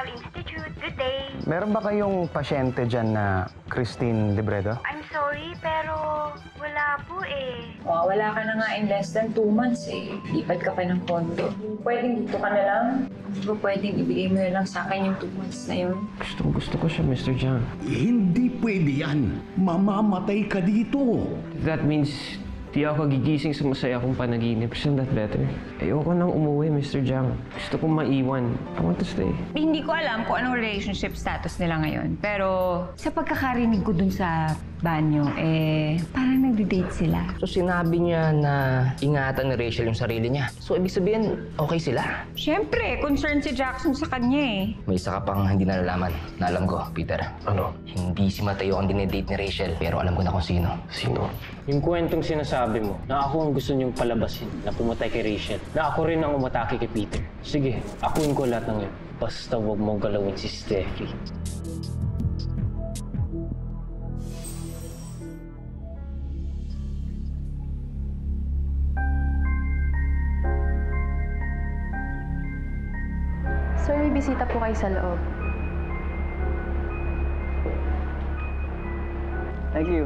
Mental Institute. Good day. Meron ba kayong pasyente dyan na Christine Libredo? I'm sorry, pero wala po eh. Wala ka na nga in less than 2 months eh. Lipat ka pa ng condo. Pwedeng dito ka na lang. Hindi ba pwedeng ibigay mo lang sa akin yung 2 months na yun? Gusto ko siya, Mr. John. Hindi pwede yan. Mamamatay ka dito. That means di ako gigising sa masaya akong panaginip. Isn't that better? Ayoko nang umuwi, Mr. Jang. Gusto kong maiwan. I want to stay. Hindi ko alam kung anong relationship status nila ngayon. Pero sa pagkakarinig ko dun sa banyo, parang nagde-date sila. So sinabi niya na ingatan ni Rachel yung sarili niya. So ibig sabihin, okay sila? Siyempre, concerned si Jackson sa kanya eh. May isa ka pang hindi nalalaman. Na alam ko, Peter. Ano? Hindi si Matteo ang dinedate ni Rachel. Pero alam ko na kung sino. Sino? Yung kwentong sinasabi mo na ako ang gusto niyong palabasin na pumatay kay Rachel, na ako rin ang umatake kay Peter. Sige, akuin ko lahat ng yun. Basta huwag mong galawin si Steffi. Sir, may bisita po kayo sa loob. Thank you.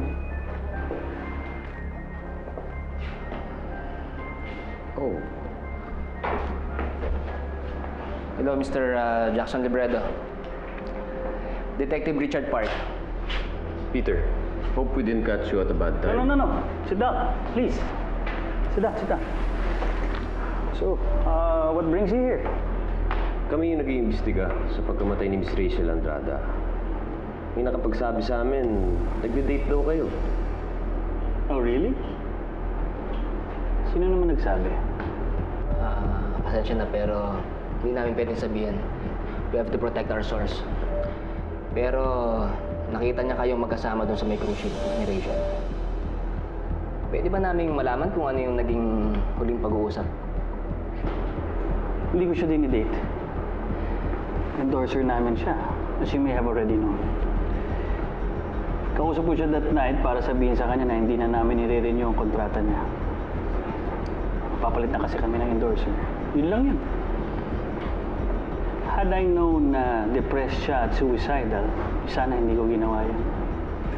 Oh. Hello, Mr. Jackson Libredo. Detective Richard Park. Peter, hope we didn't catch you at a bad time. No. Sit down, please. Sit down. So, what brings you here? Kami yung nag-iimbestiga sa pagkamatay ni Ms. Rachel Andrada. May nakapagsabi sa amin, nagde-date daw kayo. Oh, really? Sino naman nagsabi? Pasensya na, pero hindi namin pwedeng sabihin. We have to protect our source. Pero nakita niya kayong magkasama doon sa may cruise ship ni Rachel. Pwede ba naming malaman kung ano yung naging huling pag-uusap? Hindi ko siya dinidate. Endorser namin siya, as you may have already known. Kausap ko siya that night para sabihin sa kanya na hindi na namin i-renew ang kontrata niya. Papalit na kasi kami ng endorser. Yun lang yun. Had I known na depressed siya at suicidal, sana hindi ko ginawa yun.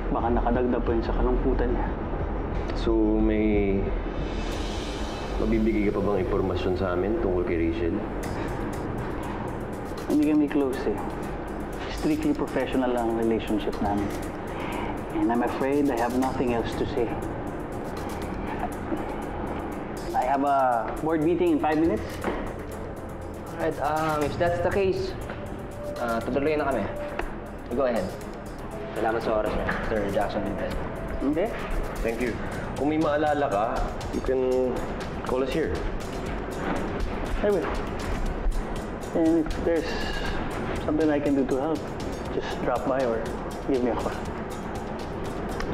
Baka nakadagdag pa yun sa kalungkutan niya. So, may mabibigay ka pa bang impormasyon sa amin tungkol kay Rachel? Hindi kami close eh. Strictly professional lang ang relationship namin. And I'm afraid I have nothing else to say. I have a board meeting in 5 minutes. All right, if that's the case, tutuloy na kami. Go ahead. Salamat sa oras niya, Sir Jackson Libredo. Okay. Thank you. Kung may maalala ka, you can call us here. I will. And if there's something I can do to help, just drop by or give me a call.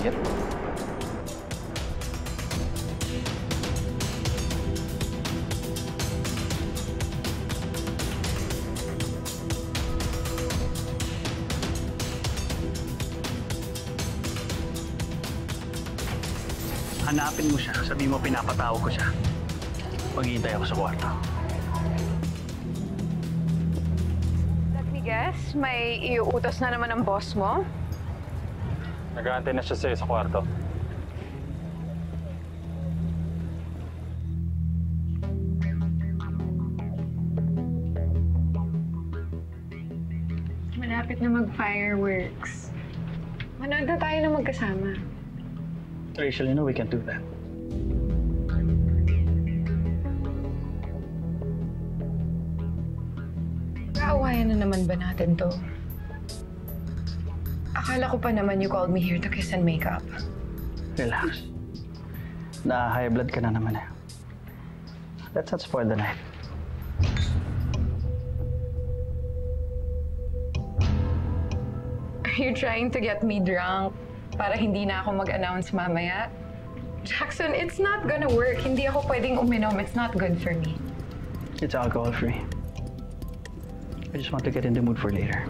Yep. Hanapin mo siya. Sabi mo, pinapatawag ko siya. Maghihintay ako sa kwarto. Let me guess, may iuutos na naman ang boss mo? Nag-aantay na siya sa'yo sa kwarto. Malapit na mag-fireworks. Manood na tayo na magkasama. Rachel, you know we can do that. Kaawayan na naman ba natin to? Akala ko pa naman you called me here to kiss and make up. Relax. Na-high blood ka na naman eh. Let's not spoil the night. Are you trying to get me drunk? Para hindi na ako mag-announce mamaya. Jackson, it's not gonna work. Hindi ako pwedeng uminom. It's not good for me. It's alcohol-free. I just want to get in the mood for later.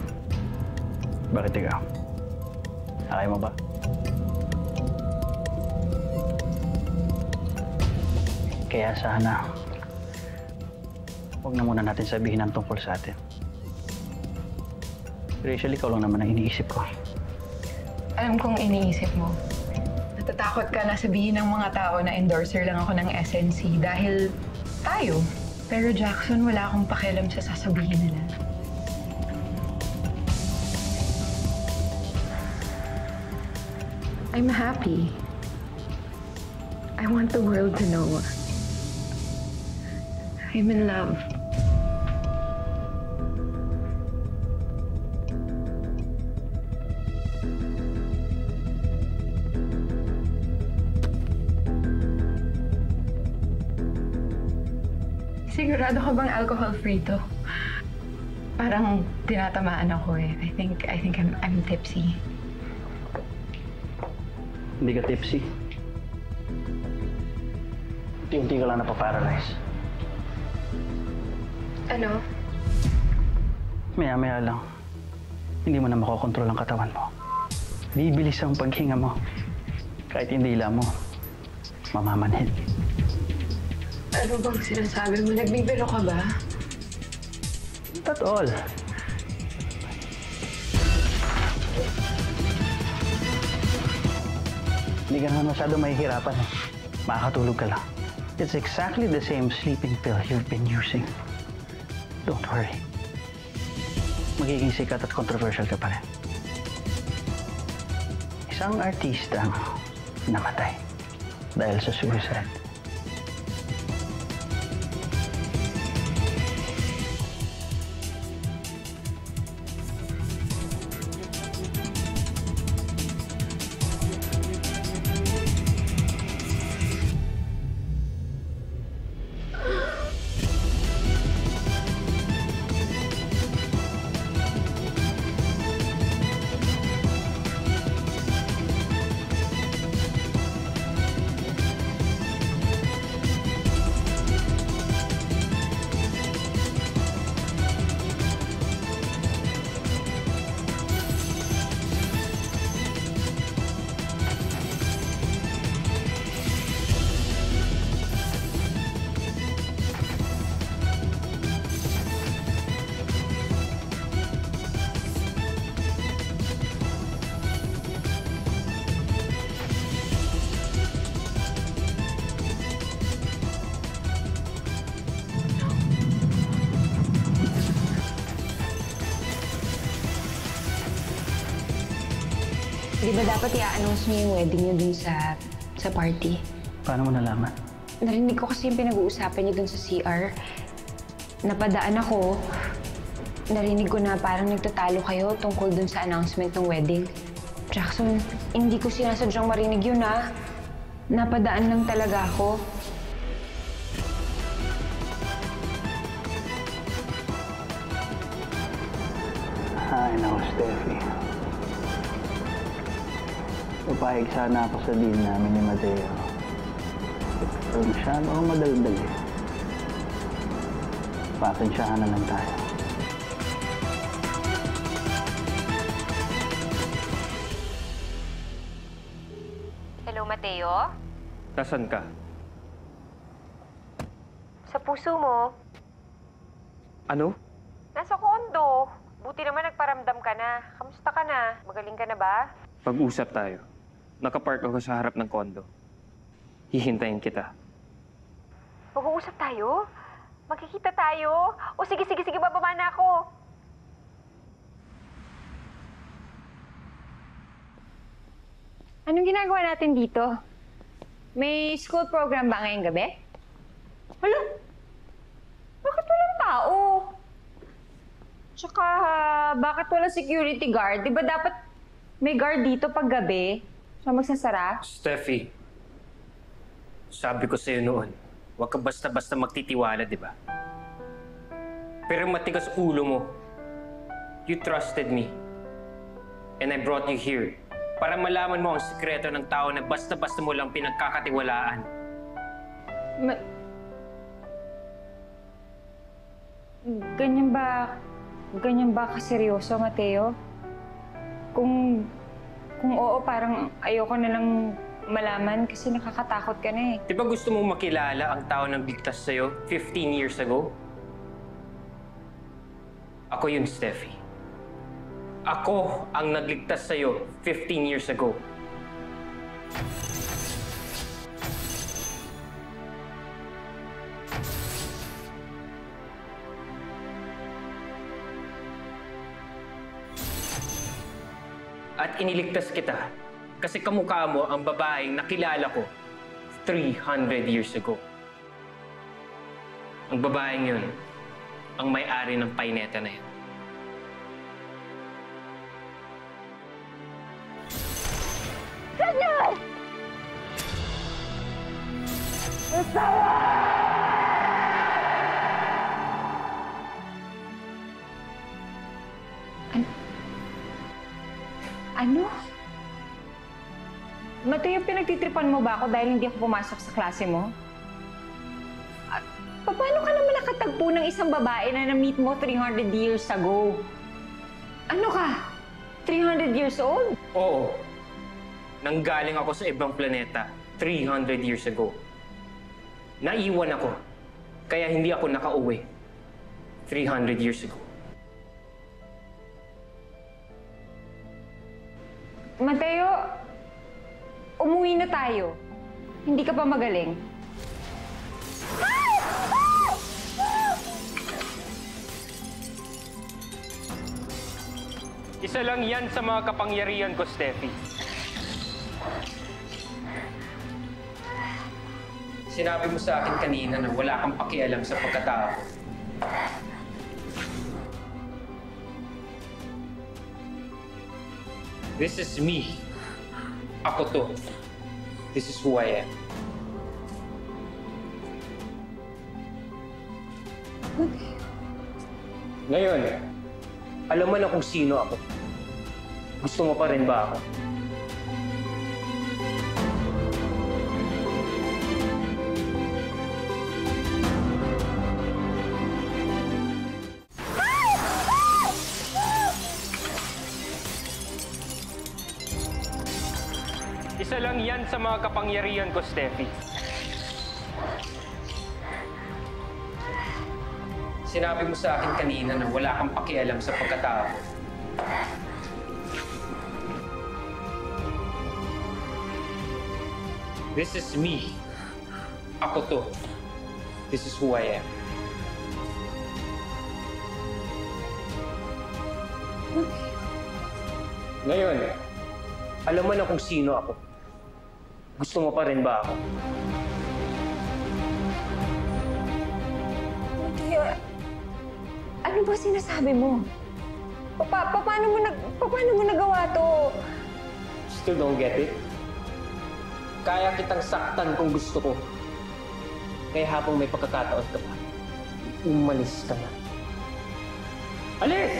Bakit ikaw? Akay mo ba? Kaya sana, huwag na muna natin sabihin ang tungkol sa atin. Rachel, ikaw lang naman ang iniisip ko. Alam kong iniisip mo. Natatakot ka na sabihin ng mga tao na endorser lang ako ng SNC dahil tayo. Pero Jackson, wala akong pakialam sa sasabihin nila. I'm happy. I want the world to know. I'm in love. Sigurado ka bang alcohol-free to? Parang tinatamaan ako eh. I think I'm tipsy. Hindi ka tipsy. Unti-unti ka lang napaparalyze. Ano? Maya-maya lang. Hindi mo na makokontrol ang katawan mo. Bibilis ang paghinga mo. Kahit hindi dila mo, mamamanhin. Ano bang sinasabi mo? Nagbibiro ka ba? That's all. Hindi ka na masyado mahihirapan. Makakatulog ka lang. It's exactly the same sleeping pill you've been using. Don't worry. Magiging sikat at controversial ka pa rin. Isang artista namatay dahil sa suicide. Di ba dapat i-announce niyo yung wedding niyo dun sa party? Paano mo nalaman? Narinig ko kasi yung pinag-uusapan niyo dun sa CR. Napadaan ako. Narinig ko na parang nagtatalo kayo tungkol dun sa announcement ng wedding. Jackson, hindi ko sinasadyang marinig yun, ha? Napadaan lang talaga ako. Ay, naku, Steffi. Papayag sana ako sa deal namin ni Matteo. Pero masyado akong madaldal eh. Pasensyahan na lang tayo. Hello, Matteo? Nasaan ka? Sa puso mo. Ano? Nasa kondo. Buti naman nagparamdam ka na. Kamusta ka na? Magaling ka na ba? Pag-usap tayo. Nakapark ako sa harap ng kondo. Hihintayin kita. Mag-uusap tayo? Magkikita tayo? O sige, sige, sige, bababa na ako. Anong ginagawa natin dito? May school program ba ngayong gabi? Hala? Bakit walang tao? Tsaka, bakit walang security guard? Di ba dapat may guard dito paggabi? Siya magsasara? Steffi, sabi ko sa'yo noon, huwag ka basta-basta magtitiwala, di ba? Pero matigas ulo mo. You trusted me. And I brought you here para malaman mo ang sikreto ng tao na basta-basta mo lang pinagkakatiwalaan. Ganyan ba kaseryoso, Matteo? Kung oo, parang ayoko na lang malaman kasi nakakatakot ka na eh. Di ba gusto mong makilala ang tao ng bigtas sa'yo 15 years ago? Ako yun, Steffi. Ako ang nagligtas sa'yo 15 years ago. At iniligtas kita kasi kamukha mo ang babaeng nakilala ko 300 years ago. Ang babaeng yun ang may-ari ng paineta na yun. Señor! Estaba! Ano? Mateo, pinagtitripan mo ba ako dahil hindi ako pumasok sa klase mo? At paano ka naman nakatagpo ng isang babae na na-meet mo 300 years ago? Ano ka? 300 years old? Oo. Nanggaling ako sa ibang planeta 300 years ago. Naiwan ako, kaya hindi ako nakauwi 300 years ago. Matteo, umuwi na tayo. Hindi ka pa magaling. Isa lang yan sa mga kapangyarihan ko, Steffi. Sinabi mo sa akin kanina na wala kang pakialam sa pagkatao ko. This is me. Ako to. This is who I am. Okay. Ngayon, alam mo na kung sino ako. Gusto mo pa rin ba ako? Isa lang yan sa mga kapangyarihan ko, Steffi. Sinabi mo sa akin kanina na wala kang pakialam sa pagkatao ko. This is me. Ako to. This is who I am. Okay. Ngayon, alam mo na kung sino ako. Gusto mo pa rin ba ako? Mateo, ano ba sinasabi mo? Paano mo nagawa to? Still don't get it? Kaya kitang saktan kung gusto ko. Kaya habang may pagkakataon ka pa, umalis ka na. Alis!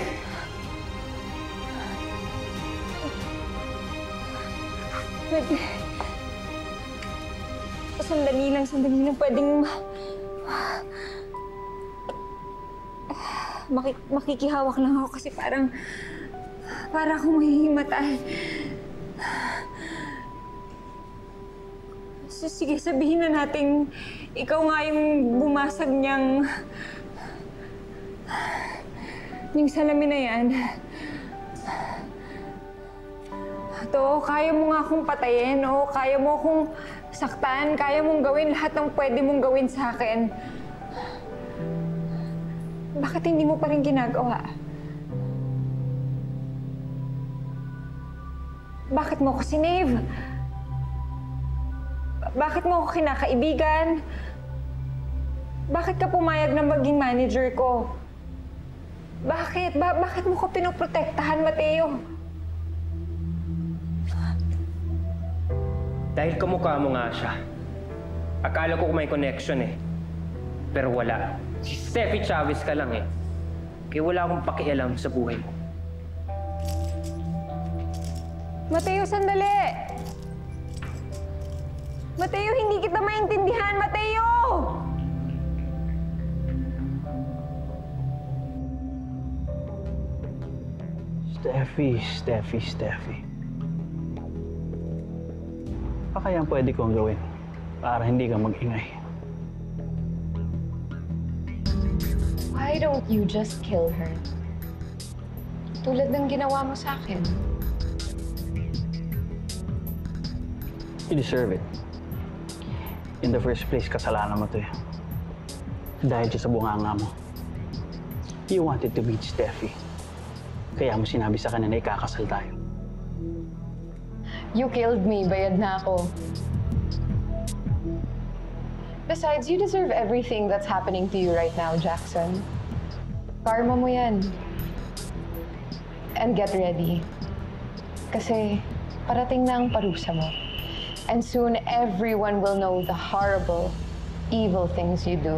Sandali lang. Pwedeng makikihawak lang ako kasi para akong mahihimatay. So, sige, sabihin na natin, ikaw nga yung bumasag niyang salamin na yan. To, kaya mo nga akong patayin, o kaya mo akong saktan, kaya mong gawin lahat ng pwede mong gawin sa akin. Bakit hindi mo pa rin ginagawa? Bakit mo ako sinave? Bakit mo ako kinakaibigan? Bakit ka pumayag na maging manager ko? Bakit? Bakit mo ko pinoprotektahan, Matteo? Dahil kamukha mo nga siya. Akala ko may connection eh. Pero wala. Si Steffi Chavez ka lang eh. Kaya wala akong pakialam sa buhay mo. Matteo, sandali! Matteo, hindi kita maintindihan! Matteo! Steffi. Ano kaya ang pwede kong gawin para hindi ka mag-ingay? Why don't you just kill her? Tulad ng ginawa mo sa akin. You deserve it. In the first place, kasalanan mo to eh. Dahil sa bunganga mo. You wanted to meet Steffi. Kaya mo sinabi sa kanya na ikakasal tayo. You killed me. Bayad na ako. Besides, you deserve everything that's happening to you right now, Jackson. Karma mo yan. And get ready. Kasi parating na ang parusa mo. And soon, everyone will know the horrible, evil things you do.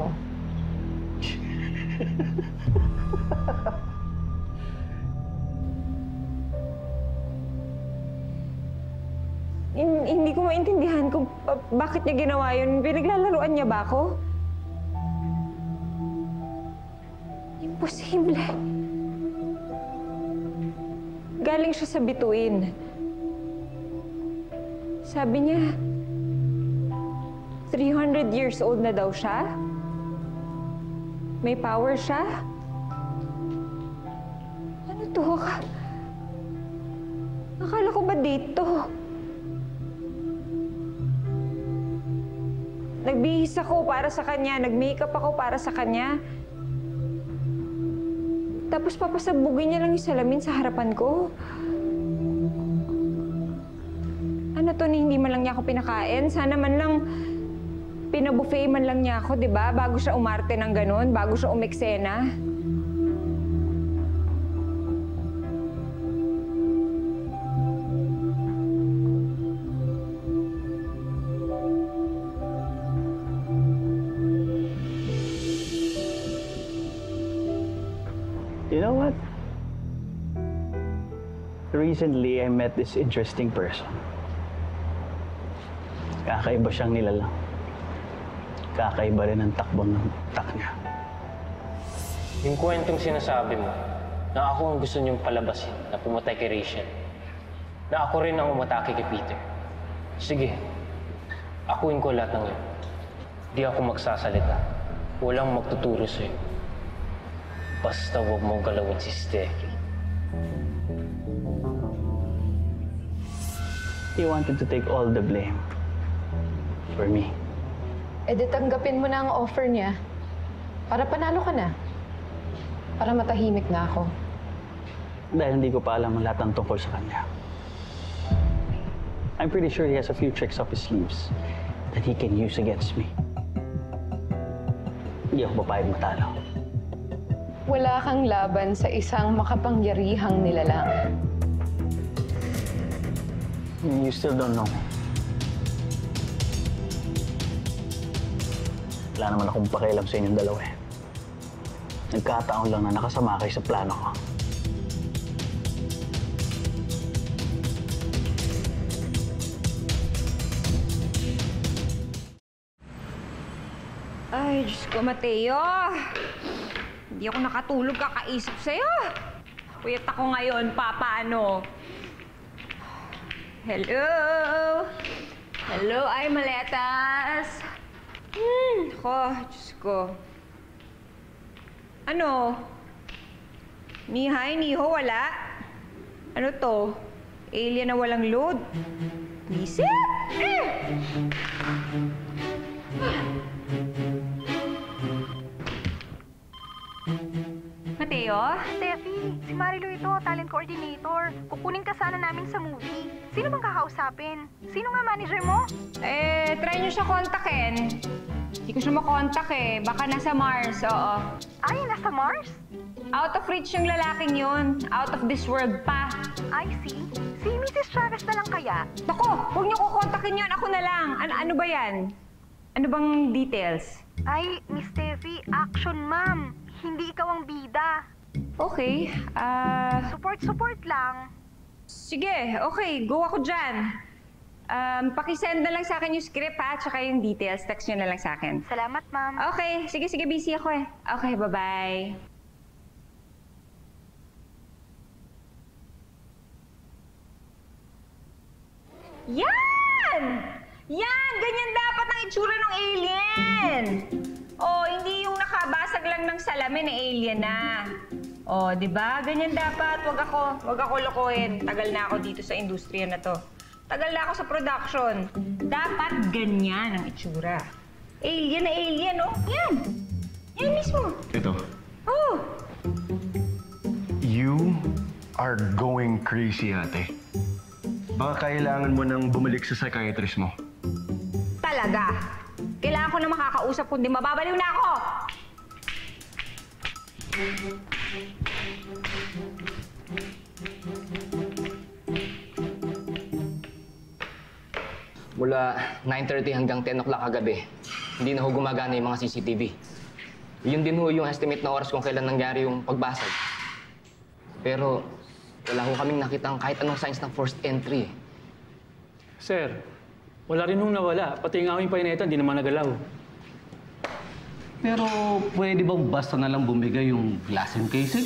Hindi ko maintindihan kung bakit niya ginawa yun. Pinaglalaruan niya ba ako? Imposible. Galing siya sa bituin. Sabi niya, 300 years old na daw siya. May power siya. Ano to? Akala ko ba date to? Nagbihis ako para sa kanya, nag-makeup ako para sa kanya. Tapos papasabugin niya lang yung salamin sa harapan ko. Ano to, ni hindi man lang niya ako pinakain? Sana man lang pinabuffet man lang niya ako, di ba? Bago siya umarte ng ganun, bago siya umeksena. You know what? Recently, I met this interesting person. Kakaiba siyang nilalang. Kakaiba rin ang takbo ng utak niya. Yung kwentong sinasabi mo, na ako ang gusto niyong palabasin na pumatay kay Rachel, na ako rin ang umatake kay Peter. Sige, akuin ko lahat ng yun. Di ako magsasalita. Walang magtuturo sa'yo. Basta huwag mong galawin si Steffi. He wanted to take all the blame for me. E di tanggapin mo na ang offer niya para panalo ka na. Para matahimik na ako. Dahil hindi ko pa alam ang lahat ng tungkol sa kanya. I'm pretty sure he has a few tricks up his sleeves that he can use against me. Hindi ako papayag matalo. Wala kang laban sa isang makapangyarihang nilalang. You still don't know. Wala naman akong pakialam sa inyong dalawa eh. Nagkataon lang na nakasama kayo sa plano ko. Ay, Diyos ko, Matteo! Hindi ako nakatulog, kakaisip sa'yo. Puyat ako ngayon, papaano? Hello? Hello, ay maletas. Ako, Diyos ko. Ano? Ni hi, ni ho, wala. Ano to? Alien na walang load. Isip? Matteo? Steffi, si Marilo ito, talent coordinator. Kukunin ka sana namin sa movie. Sino bang kakausapin? Sino nga manager mo? Eh, try nyo siya kontakin. Hindi ko siya makontak eh. Baka nasa Mars, oo. Ay, nasa Mars? Out of reach yung lalaking yun. Out of this world pa. I see. Si Mrs. Chavez na lang kaya? Naku, huwag niyo kukontakin yun. Ako na lang. Ano ba yan? Ano bang details? Ay, Miss Steffi, action ma'am. Hindi ikaw ang bida. Okay, support lang. Sige, okay. Go ako dyan. Pakisend na lang sa akin yung script ha, tsaka yung details. Text nyo na lang sa akin. Salamat, ma'am. Okay, sige, sige. Busy ako eh. Okay, bye-bye. Yan! Yan! Ganyan dapat ang itsura ng alien! Oh, hindi yung nakabasag lang ng salamin na alien na. O, di ba? Ganyan dapat. Wag ako lokohin. Tagal na ako dito sa industriya na to. Tagal na ako sa production. Dapat ganyan ang itsura. Alien na alien, oh. Yan. Yan mismo. Ito. Oh. You are going crazy, ate. Baka kailangan mo nang bumalik sa psychiatrist mo. Talaga? Kailangan ko na makakausap kundi mababaliw na ako! Mula 9:30 hanggang 10 o'clock kagabi, hindi na ho gumagana yung mga CCTV. Yun din ho yung estimate na oras kung kailan nangyari yung pagbasag. Pero wala ho kaming nakitang kahit anong signs ng forced entry. Sir, wala rin nung nawala. Pati yung aming paineta, hindi naman nagalaw. Pero pwede bang basta na lang bumigay yung glass and casing?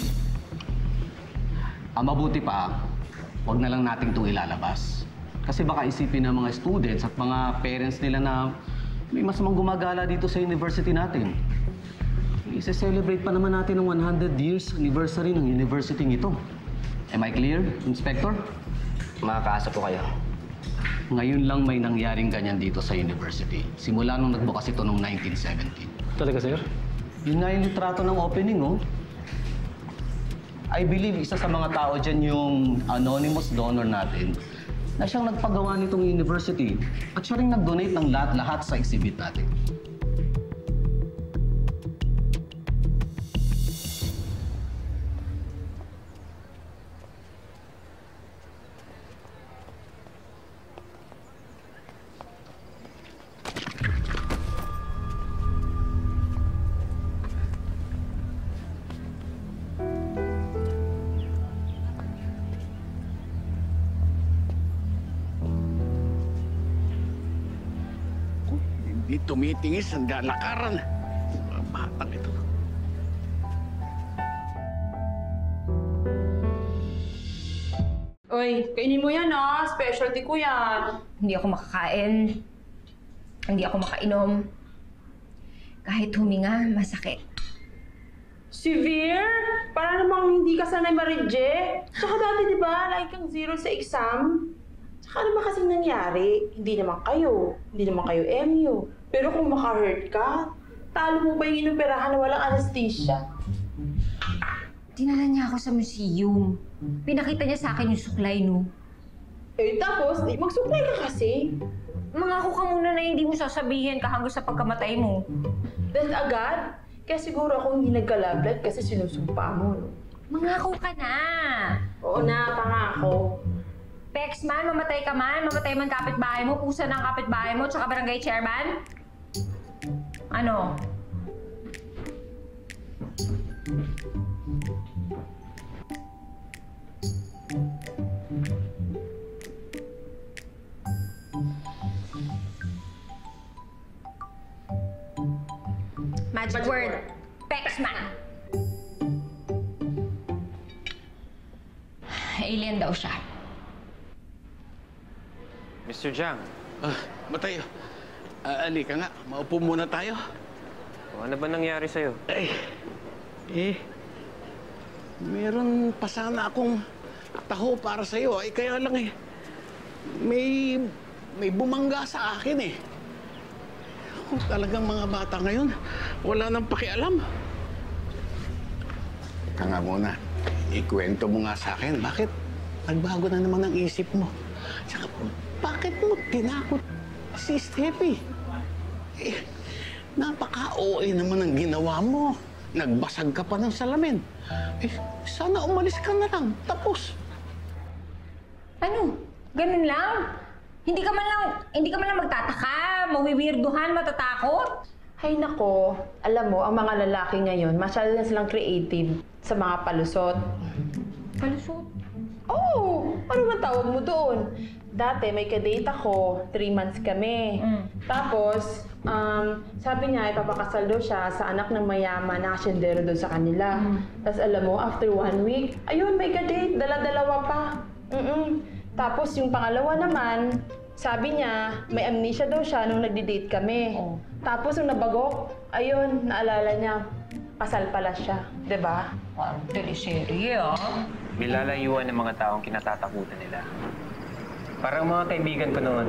Ang mabuti pa, huwag na lang natin itong ilalabas. Kasi baka isipin ng mga students at mga parents nila na may masamang gumagala dito sa university natin. Ise-celebrate pa naman natin ang 100 years anniversary ng university nito. Am I clear, Inspector? Makakaasa po kayo. Ngayon lang may nangyaring ganyan dito sa university. Simula nung nagbukas ito noong 1917. Talaga, sir? Yun nga yung litrato ng opening, oh. I believe isa sa mga tao dyan yung anonymous donor natin na siyang nagpagawa nitong university at siya rin nag-donate ng lahat-lahat sa exhibit natin. Tumitingis ang lalakaran. Batang ito. Oy, kainin mo yan ah. Specialty ko yan. Hindi ako makakain. Hindi ako makainom. Kahit huminga, masakit. Severe? Para namang hindi ka sanay ma-reject. Tsaka dati diba, lagi kang zero sa exam. Tsaka ano ba kasing nangyari? Hindi naman kayo MU. Pero kung maka-hurt ka, talo mo ba yung inoperahan na walang anesthesia? Dinala niya ako sa museum. Pinakita niya sa akin yung suklay, no? Eh, tapos, magsuklay ka kasi. Mangako ka muna na hindi mo sasabihin ka hanggang sa pagkamatay mo. Then agad? Kaya siguro ako hindi nagkalablat kasi sinusumpa mo, no? Mangako ka na! Oo na, pangako. Pex man, mamatay ka man, mamatay man kapitbahay mo, pusa ng kapitbahay mo, tsaka barangay chairman? Ano? Magic word, Pex man. Alien daw siya. Mr. Jiang. Matteo, alika nga. Maupo muna tayo. O, ano ba nangyari sa'yo? Meron pa sana akong taho para sa'yo. Ay, kaya lang eh. May bumangga sa akin eh. Oh, talagang mga bata ngayon, wala nang pakialam. Ika nga muna, ikwento mo nga sa akin. Bakit nagbago na naman ang isip mo? Tsaka, bakit mo tinakot si Steffi? Eh, napaka-OA naman ang ginawa mo. Nagbasag ka pa ng salamin. Eh, sana umalis ka na lang. Tapos. Ano? Ganun lang? Hindi ka man lang magtataka, mawiwirduhan, matatakot? Ay nako, alam mo, ang mga lalaki ngayon, masyado na silang creative sa mga palusot. Palusot? Oo! Ano man tawag mo doon? Dati, may kadate ako, 3 months kami. Tapos, sabi niya, ipapakasal daw siya sa anak ng mayaman na asyendero doon sa kanila. Tapos alam mo, after 1 week, ayun, may kadate, dala-dalawa pa. Tapos yung pangalawa naman, sabi niya, may amnesia daw siya nung nagdi-date kami. Tapos nung nabagok, ayun, naalala niya. Pasal pala siya, di ba? Parang teleserye, ah. Nilalayuan ng mga taong kinatatakutan nila. Parang mga kaibigan ko noon.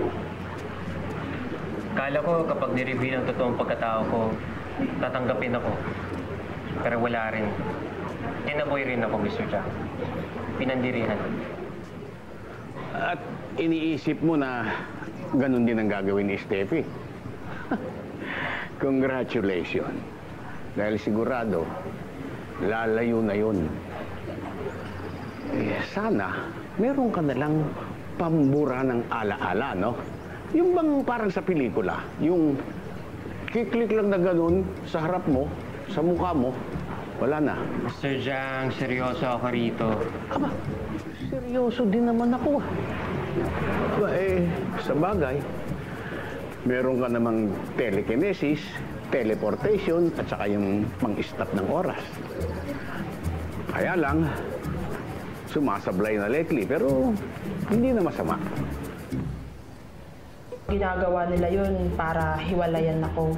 Kala ko kapag ni-reveal ang totoong pagkatao ko, tatanggapin ako. Pero wala rin. Tinaboy rin ako, Mr. Jack. Pinandirihan. At iniisip mo na ganun din ang gagawin ni Steffi. Congratulations. Dahil sigurado, lalayo na yun. Eh, sana meron ka nalang pambura ng ala-ala, no? Yung bang parang sa pelikula, yung kiklik lang na ganun sa harap mo, sa mukha mo, wala na. Mr. Jang, seryoso ako rito. Aba, seryoso din naman ako. Aba, eh, sa bagay, meron ka namang telekinesis, teleportation, at saka yung pang-stop ng oras. Kaya lang, sumasablay na lately, pero hindi na masama. Ginagawa nila yun para hiwalayan ako.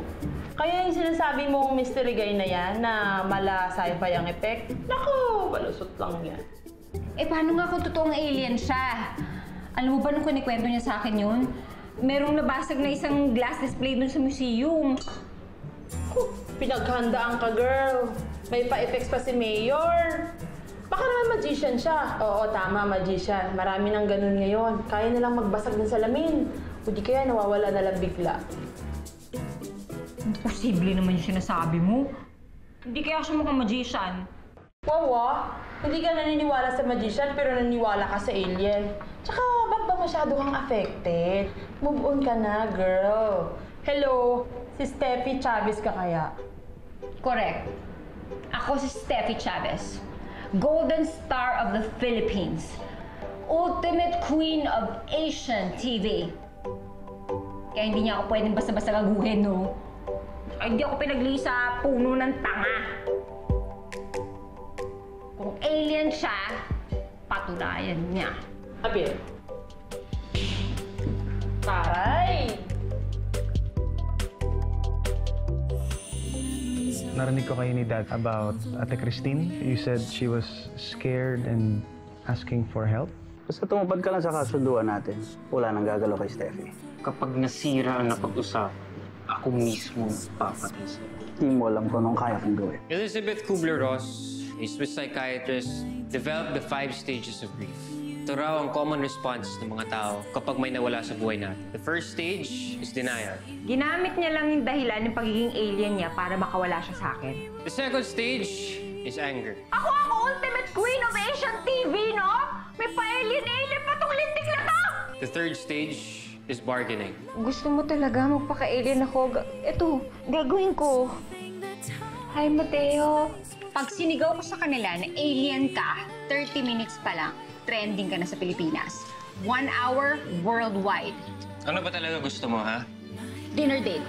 Kaya yung sinasabi mong mystery guy na yan, na mala sci-fi ang effect, naku, balusot lang yan. Eh, paano nga kung totoong alien siya? Alam mo ba nung kunikwento niya sa akin yun? Merong nabasag na isang glass display dun sa museum. Oh, pinaghandaan ka, girl. May pa-effects pa si Mayor. Baka naman magician siya. Oo, tama, magician. Marami nang ganun ngayon. Kaya nilang magbasag ng salamin. O di kaya nawawala nalang bigla. Imposible naman yung sinasabi mo. Hindi kaya siya mukhang magician. Wawa, hindi ka naniniwala sa magician pero naniniwala ka sa alien. Tsaka, ba't ba masyado kang affected? Move on ka na, girl. Hello, si Steffi Chavez ka kaya? Correct. Ako si Steffi Chavez. Golden Star of the Philippines. Ultimate Queen of Asian TV. Kaya hindi niya ako pwedeng basta-basta gaguhin, no? Ay, hindi ako pinagli sa puno ng tanga. Kung alien siya, patunayan niya. Abi. Taray! Narinig ko kayo ni Dad about Ate Christine. You said she was scared and asking for help. Basta tumupad ka lang sa kasunduan natin. Wala nang gagalaw kay Steffi. Kapag nasira ang napag-usap, ako mismo papatay siya. Hindi mo alam kung anong kaya kong gawin. Elizabeth Kubler-Ross, a Swiss psychiatrist, developed the 5 stages of grief. Ito raw ang common response ng mga tao kapag may nawala sa buhay natin. The first stage is denial. Ginamit niya lang yung dahilan ng pagiging alien niya para makawala siya sa akin. The second stage is anger. Ako ultimate queen of Asian TV, no? May pa-alien-alien pa tong lintik na to! The third stage is bargaining. Gusto mo talaga magpaka-alien ako? Ito, gagawin ko. Hi, Matteo. Pag sinigaw ko sa kanila na alien ka, 30 minutes pa lang, trending ka na sa Pilipinas. 1 hour, worldwide. Ano ba talaga gusto mo, ha? Dinner date.